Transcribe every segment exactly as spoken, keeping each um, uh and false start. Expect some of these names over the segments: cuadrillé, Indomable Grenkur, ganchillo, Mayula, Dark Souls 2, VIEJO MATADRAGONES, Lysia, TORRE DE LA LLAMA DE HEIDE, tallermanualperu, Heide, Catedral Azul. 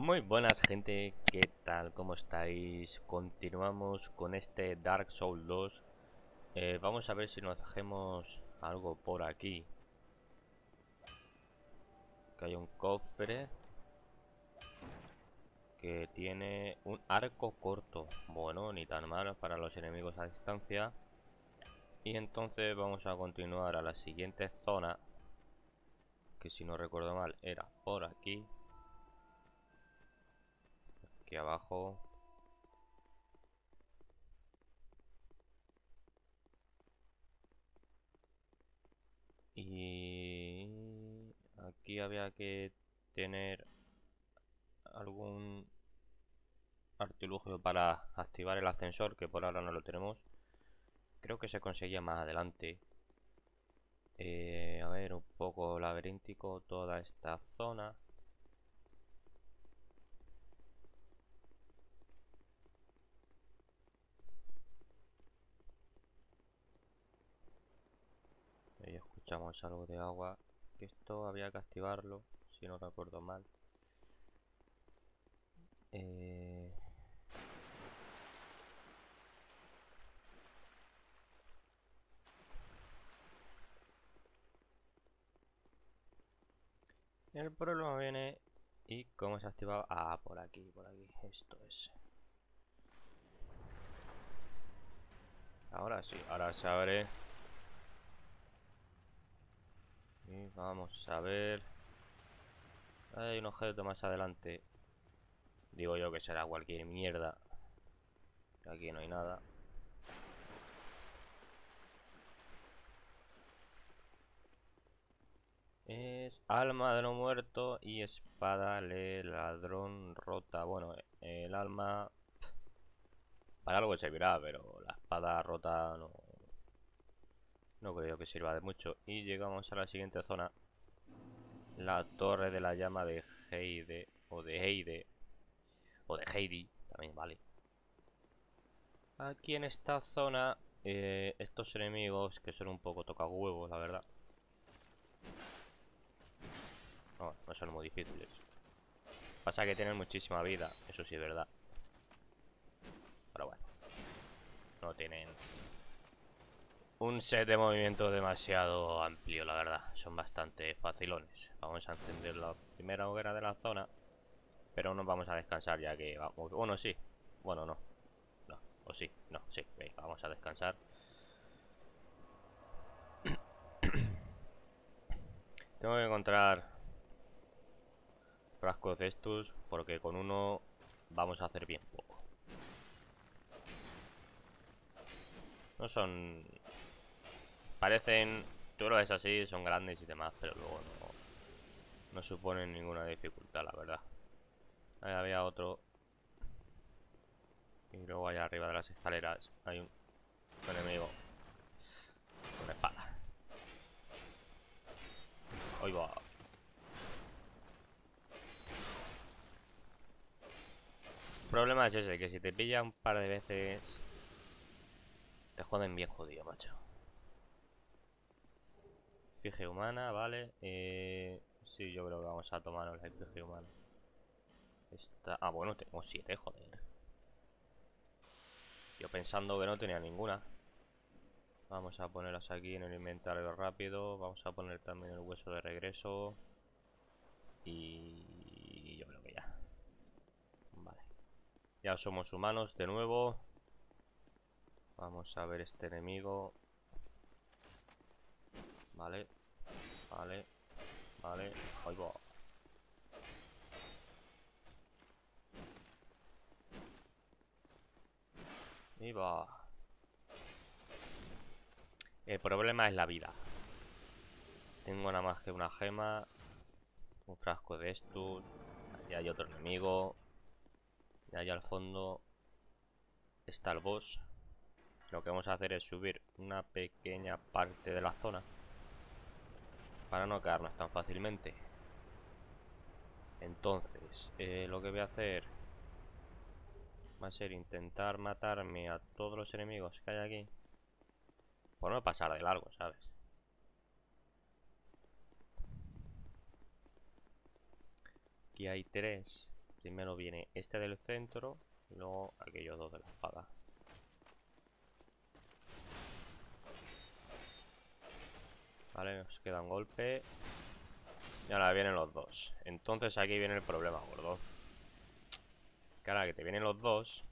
Muy buenas, gente, ¿qué tal? ¿Cómo estáis? Continuamos con este Dark Souls dos. eh, Vamos a ver si nos hacemos algo por aquí. Que hay un cofre que tiene un arco corto. Bueno, ni tan malo para los enemigos a distancia. Y entonces vamos a continuar a la siguiente zona, que si no recuerdo mal era por aquí. Aquí abajo. Y aquí había que tener algún artilugio para activar el ascensor, que por ahora no lo tenemos. Creo que se conseguía más adelante. Eh, a ver, un poco laberíntico toda esta zona. Ahí escuchamos algo de agua. Esto había que activarlo, si no recuerdo mal. Eh... El problema viene y cómo se ha activado. Ah, por aquí, por aquí. Esto es. Ahora sí, ahora se abre. Y vamos a ver. Hay un objeto más adelante. Digo yo que será cualquier mierda. Aquí no hay nada. Es alma de no muerto y espada de ladrón rota. Bueno, el alma para algo servirá, pero la espada rota no, no creo que sirva de mucho. Y llegamos a la siguiente zona, la torre de la llama de Heide o de Heide o de Heidi, también vale. Aquí en esta zona eh, estos enemigos que son un poco tocahuevos, la verdad. No, no son muy difíciles. Pasa que tienen muchísima vida, eso sí es verdad. Pero bueno, no tienen un set de movimientos demasiado amplio, la verdad. Son bastante facilones. Vamos a encender la primera hoguera de la zona, pero no vamos a descansar ya que vamos. Bueno, sí. Bueno, no. No, o sí, no, sí. Venga, vamos a descansar. Tengo que encontrar frascos de estos, porque con uno vamos a hacer bien poco. No son... parecen... tú lo ves así, son grandes y demás, pero luego no, no suponen ninguna dificultad, la verdad. Ahí había otro. Y luego allá arriba de las escaleras hay un, un enemigo con espada. Ahí va. El problema es ese, que si te pilla un par de veces te joden bien jodido, macho. Efigie humana, vale. Eh, sí, yo creo que vamos a tomarnos la efigie humana. Esta... ah, bueno, tengo siete, joder. Yo pensando que no tenía ninguna. Vamos a ponerlas aquí en el inventario rápido. Vamos a poner también el hueso de regreso. Y yo creo que ya. Ya somos humanos de nuevo. Vamos a ver este enemigo. Vale. Vale. Vale. Ahí va. Ahí va. El problema es la vida. Tengo nada más que una gema. Un frasco de esto. Allí hay otro enemigo. Y allá al fondo está el boss. Lo que vamos a hacer es subir una pequeña parte de la zona para no caernos tan fácilmente. Entonces, eh, lo que voy a hacer va a ser intentar matarme a todos los enemigos que hay aquí, por no pasar de largo, ¿sabes? Aquí hay tres. Primero viene este del centro y luego aquellos dos de la espada. Vale, nos queda un golpe. Y ahora vienen los dos. Entonces aquí viene el problema, gordo. Que ahora que te vienen los dos,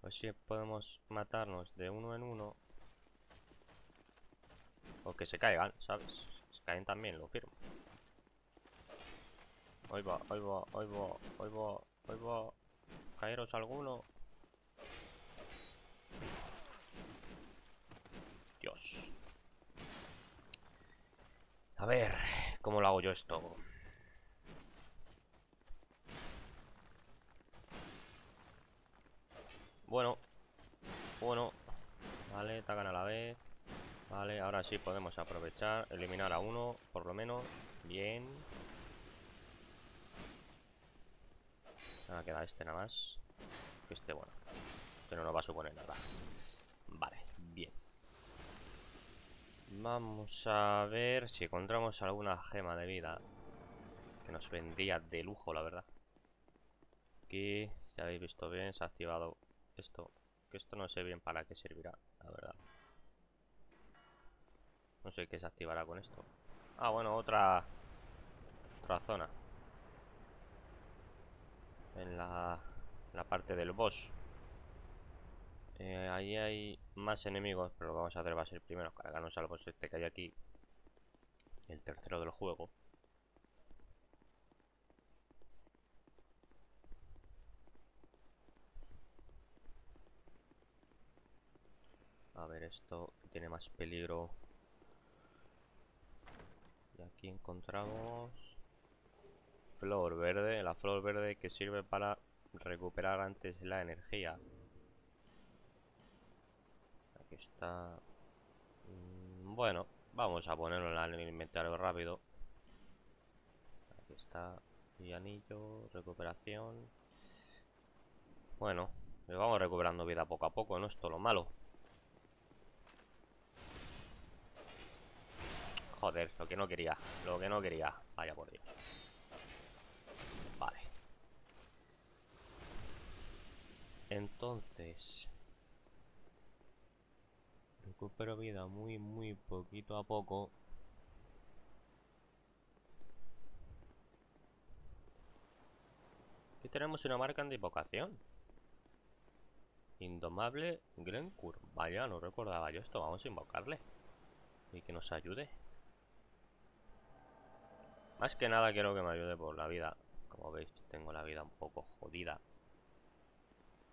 pues si podemos matarnos de uno en uno. O que se caigan, ¿sabes? Se caen también, lo firmo. Hoy va, hoy va, hoy va, hoy va, hoy va. Caeros alguno. Dios. A ver, ¿cómo lo hago yo esto? Bueno. Bueno. Vale, tacan a la vez. Vale, ahora sí podemos aprovechar. Eliminar a uno, por lo menos. Bien. Ahora queda este nada más. Este, bueno, que no nos va a suponer nada. Vale, bien. Vamos a ver si encontramos alguna gema de vida, que nos vendría de lujo, la verdad. Aquí, si habéis visto bien, se ha activado esto. Que esto no sé bien para qué servirá, la verdad. No sé qué se activará con esto. Ah, bueno, otra Otra zona en la, la parte del boss. eh, Ahí hay más enemigos, pero lo que vamos a hacer va a ser primero cargarnos al boss este que hay aquí, el tercero del juego. A ver, esto tiene más peligro. Y aquí encontramos flor verde, la flor verde que sirve para recuperar antes la energía. Aquí está. Bueno, vamos a ponerlo en el inventario rápido. Aquí está. Y anillo, recuperación. Bueno, le vamos recuperando vida poco a poco, no es todo lo malo. Joder, lo que no quería, lo que no quería. Vaya por Dios. Vale. Entonces recupero vida muy, muy poquito a poco. Aquí tenemos una marca en invocación. Indomable Grenkur. Vaya, no recordaba yo esto. Vamos a invocarle y que nos ayude. Más que nada quiero que me ayude por la vida. Como veis, tengo la vida un poco jodida.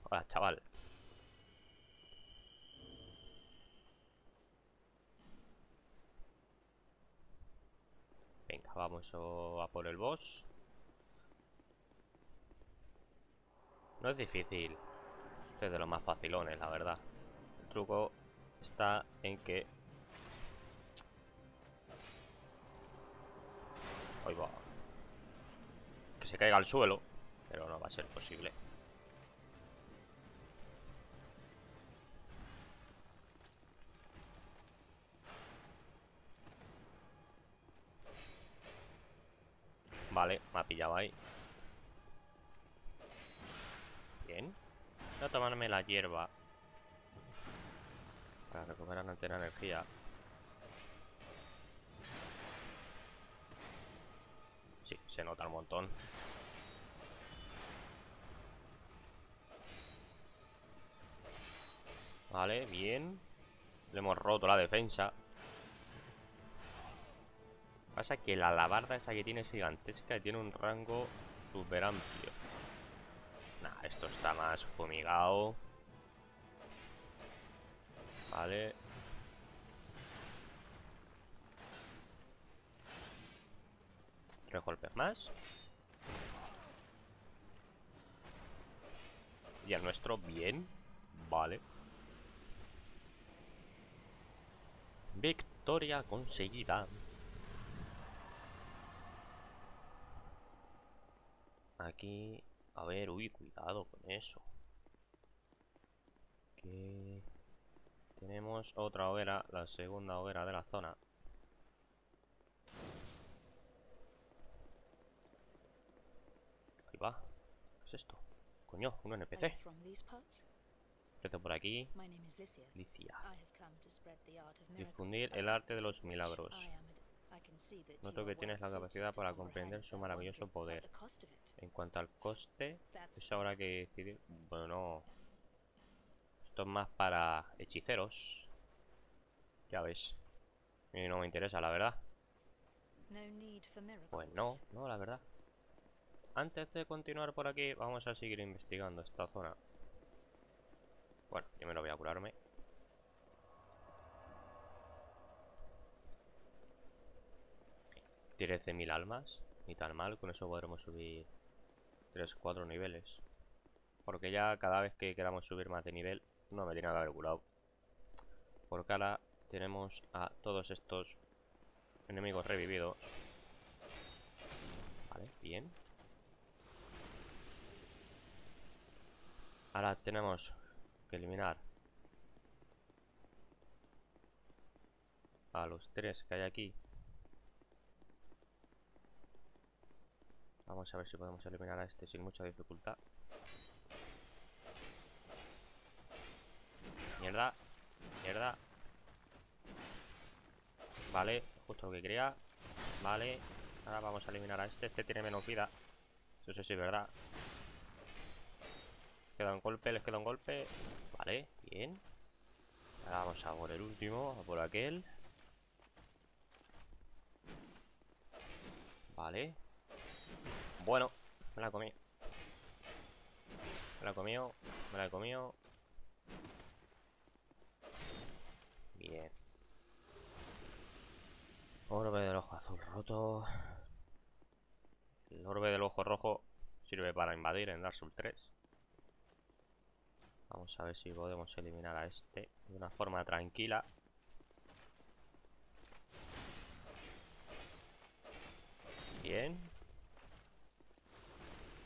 Hola, chaval. Venga, vamos a por el boss. No es difícil. Este es de los más facilones, la verdad. El truco está en que... Ahí va. Que se caiga al suelo, pero no va a ser posible. Vale, me ha pillado ahí. Bien. Voy a tomarme la hierba para recuperar la antena de energía. Sí, se nota un montón. Vale, bien. Le hemos roto la defensa. Pasa que la alabarda esa que tiene es gigantesca y tiene un rango súper amplio. Nah, esto está más fumigado. Vale. Tres golpes más. Y al nuestro, bien. Vale. Victoria conseguida. Aquí... A ver, uy, cuidado con eso. Que... Tenemos otra hoguera, la segunda hoguera de la zona. va. ¿Qué es esto? Coño, un N P C. Vete por aquí. Lysia. Difundir el arte de los milagros. Noto que tienes la capacidad para comprender su maravilloso poder. En cuanto al coste, es ahora que decidir. Bueno, no. Esto es más para hechiceros. Ya ves. Y no me interesa, la verdad. Pues no, no, la verdad. Antes de continuar por aquí, vamos a seguir investigando esta zona. Bueno, yo me lo voy a curarme. trece mil almas, ni tan mal, con eso podremos subir tres cuatro niveles. Porque ya cada vez que queramos subir más de nivel, no me tiene nada que haber curado. Porque ahora tenemos a todos estos enemigos revividos. Vale, bien. Ahora tenemos que eliminar a los tres que hay aquí. Vamos a ver si podemos eliminar a este sin mucha dificultad. Mierda, mierda. Vale, justo lo que quería. Vale, ahora vamos a eliminar a este. Este tiene menos vida. Eso sí es verdad. Queda un golpe, les queda un golpe. Vale, bien. Ahora vamos a por el último, a por aquel. Vale. Bueno, me la he comido. Me la he comido, me la he comido. Bien. Orbe del ojo azul roto. El orbe del ojo rojo sirve para invadir en Dark Souls tres. Vamos a ver si podemos eliminar a este de una forma tranquila. Bien.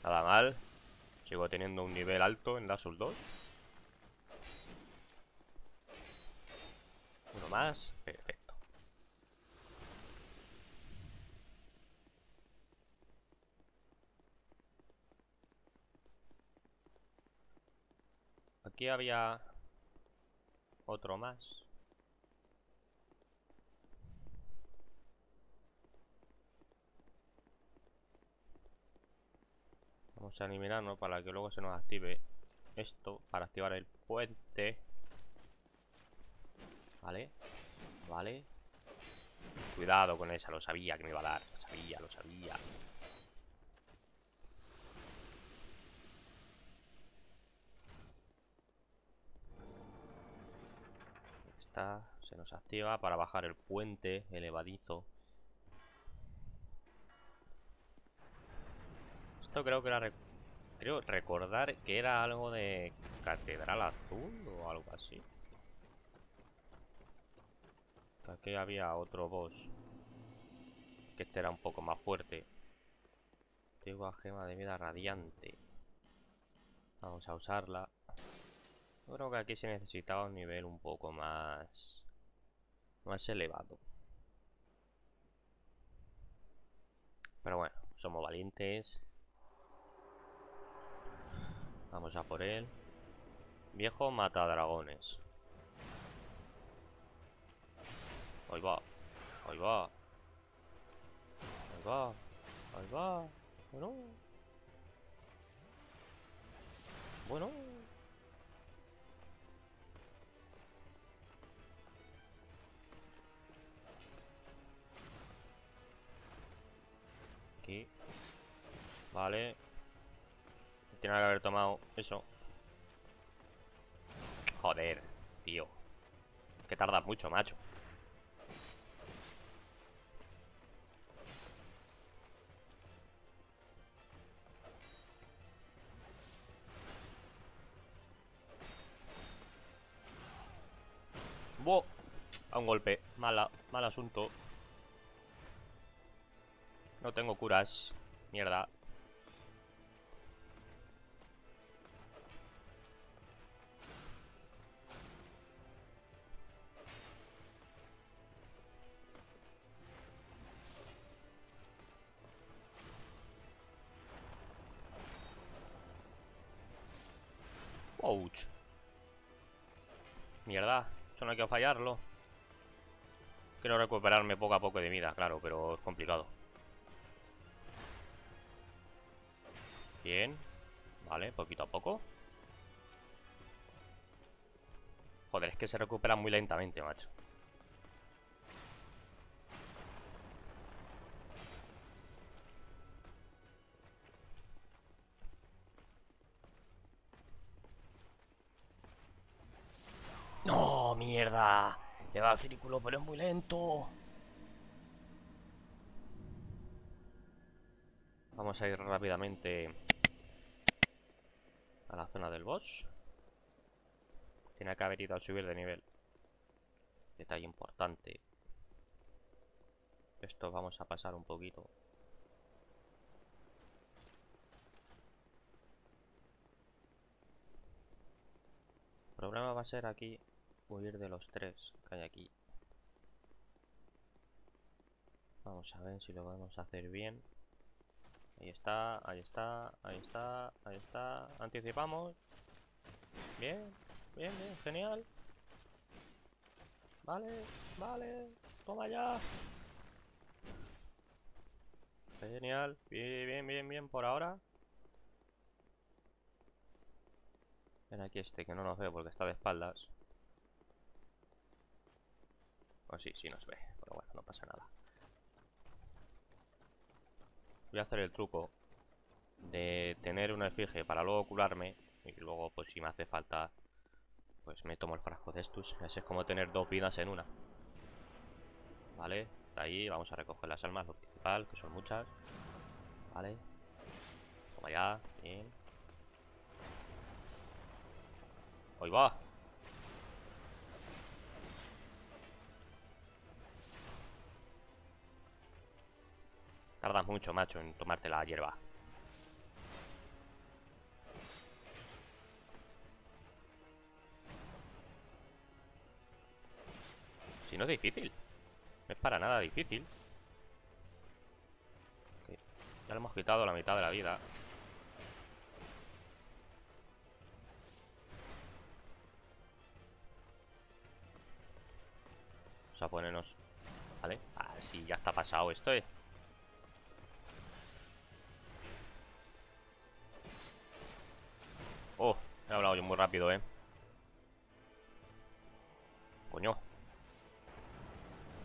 Nada mal. Sigo teniendo un nivel alto en Dark Souls dos. Uno más. Perfecto. Aquí había otro más. Vamos a eliminarnos para que luego se nos active esto para activar el puente. Vale, vale. Cuidado con esa, lo sabía que me iba a dar. Lo sabía, lo sabía. Esta se nos activa para bajar el puente elevadizo. Esto creo que era... Rec creo recordar que era algo de Catedral Azul o algo así. Que aquí había otro boss. Que este era un poco más fuerte. Antigua gema de vida radiante. Vamos a usarla. Yo creo que aquí se necesitaba un nivel un poco más... Más elevado. Pero bueno, somos valientes. Vamos a por él. Viejo Matadragones. Ahí va. Ahí va. Ahí va. Ahí va. Bueno. Bueno. Aquí. Vale. Tiene que haber tomado eso. Joder, tío. Que tarda mucho, macho. ¡Wow! A un golpe. Mala, mal asunto. No tengo curas. Mierda. Ouch. Mierda, eso no hay que fallarlo. Quiero recuperarme poco a poco de vida, claro, pero es complicado. Bien. Vale, poquito a poco. Joder, es que se recupera muy lentamente, macho. ¡No, mierda! Le va al círculo, pero es muy lento. Vamos a ir rápidamente a la zona del boss. Tenía que haber ido a subir de nivel. Detalle importante. Esto vamos a pasar un poquito. El problema va a ser aquí huir de los tres que hay aquí. Vamos a ver si lo vamos a hacer bien. Ahí está, ahí está, ahí está, ahí está. Anticipamos. Bien, bien, bien, genial. Vale, vale, toma ya. Genial, bien, bien, bien, bien por ahora. Ven aquí este que no nos ve porque está de espaldas. Pues sí, sí nos ve, pero bueno, no pasa nada. Voy a hacer el truco de tener una efigie para luego curarme. Y luego, pues si me hace falta, pues me tomo el frasco de estos. Así es como tener dos vidas en una. Vale, está ahí. Vamos a recoger las almas, lo principal, que son muchas. Vale. Toma ya, bien. ¡Ahí va! Tardas mucho, macho, en tomarte la hierba. Si no es difícil. No es para nada difícil. Okay. Ya le hemos quitado la mitad de la vida. Vamos a ponernos... Vale. Ah, sí, ya está pasado esto, eh. Oh, he hablado yo muy rápido, eh. Coño.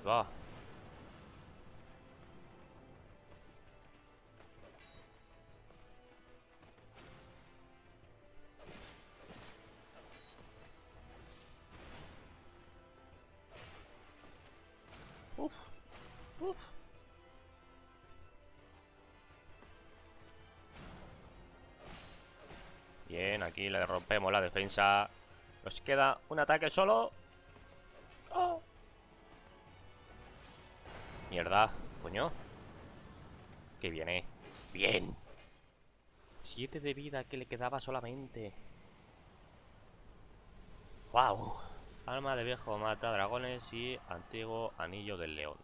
Va. Uf. Uf. Bien, aquí le rompemos la defensa. Nos queda un ataque solo. ¡Oh! Mierda, coño. Que viene. Bien. Siete de vida que le quedaba solamente. Wow. Alma de viejo mata dragones y antiguo anillo del león.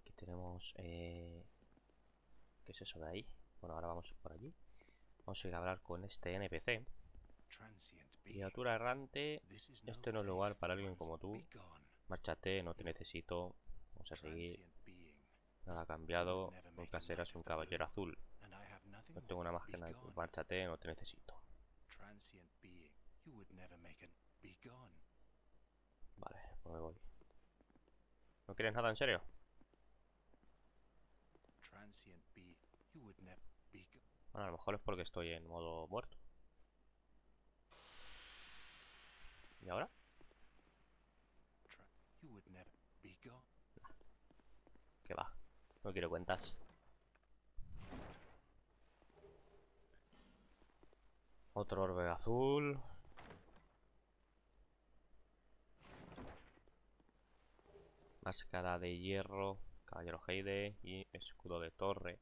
Aquí tenemos... Eh... ¿Qué es eso de ahí? Bueno, ahora vamos por allí. Vamos a ir a hablar con este N P C. Criatura errante. Este no es lugar para alguien como tú. Márchate, no te necesito. Vamos a seguir. Nada ha cambiado. Nunca serás un caballero azul. No tengo una más que nada. Márchate, no te necesito. Vale, pues me voy. ¿No quieres nada en serio? Bueno, a lo mejor es porque estoy en modo muerto. ¿Y ahora? Nah. ¿Qué va? No quiero cuentas. Otro orbe azul. Máscara de hierro, caballero Heide y escudo de torre.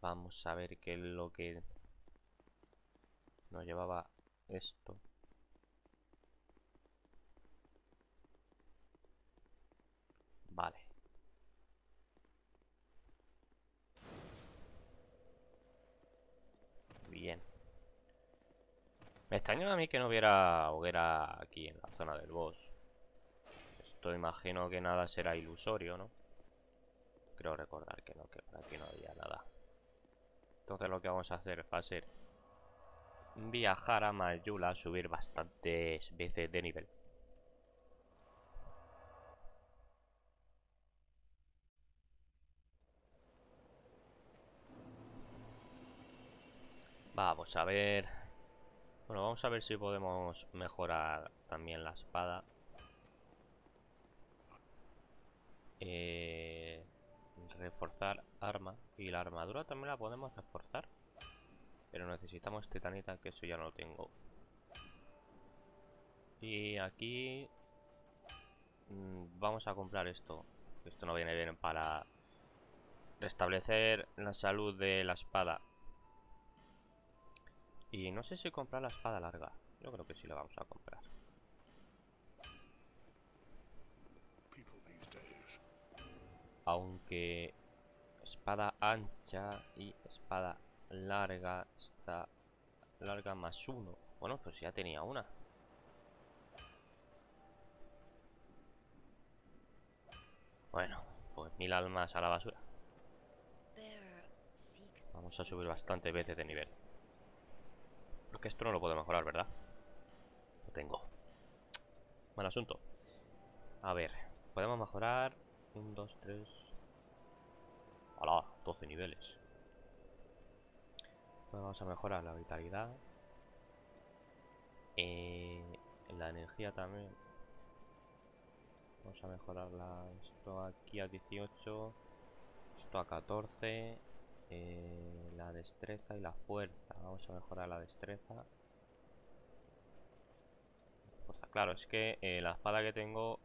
Vamos a ver qué es lo que nos llevaba esto. Vale. Me extraña a mí que no hubiera hoguera aquí en la zona del boss. Esto imagino que nada será ilusorio, ¿no? Creo recordar que no, que por aquí no había nada. Entonces lo que vamos a hacer va a ser viajar a Mayula, subir bastantes veces de nivel. Vamos a ver. Bueno, vamos a ver si podemos mejorar también la espada. Eh, reforzar arma. Y la armadura también la podemos reforzar. Pero necesitamos titanita, que eso ya no lo tengo. Y aquí mmm, vamos a comprar esto. Esto no viene bien para restablecer la salud de la espada. Y no sé si comprar la espada larga. Yo creo que sí la vamos a comprar. Aunque espada ancha y espada larga está larga más uno. Bueno, pues ya tenía una. Bueno, pues mil almas a la basura. Vamos a subir bastantes veces de nivel. Porque esto no lo puedo mejorar, ¿verdad? Lo tengo. Mal asunto. A ver, podemos mejorar uno, dos, tres. ¡Hala! doce niveles. Vamos a mejorar la vitalidad, eh, la energía también. Vamos a mejorarla. Esto aquí a dieciocho. Esto a catorce. Eh, la destreza y la fuerza. Vamos a mejorar la destreza. Fuerza. Claro, es que eh, la espada que tengo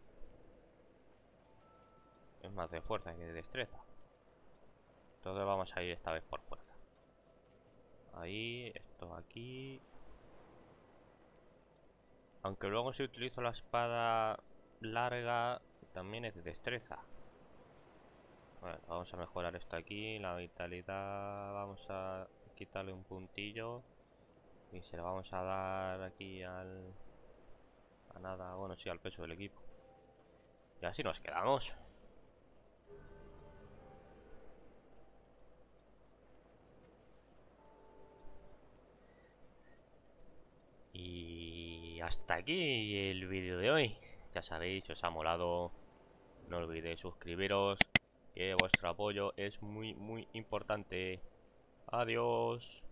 es más de fuerza que de destreza. Entonces vamos a ir esta vez por fuerza. Ahí, esto aquí. Aunque luego si utilizo la espada larga también es de destreza. Bueno, vamos a mejorar esto aquí, la vitalidad, vamos a quitarle un puntillo y se lo vamos a dar aquí al... a nada, bueno sí, al peso del equipo. Y así nos quedamos. Y hasta aquí el vídeo de hoy. Ya sabéis, si os ha molado, no olvidéis suscribiros. Que vuestro apoyo es muy, muy importante. Adiós.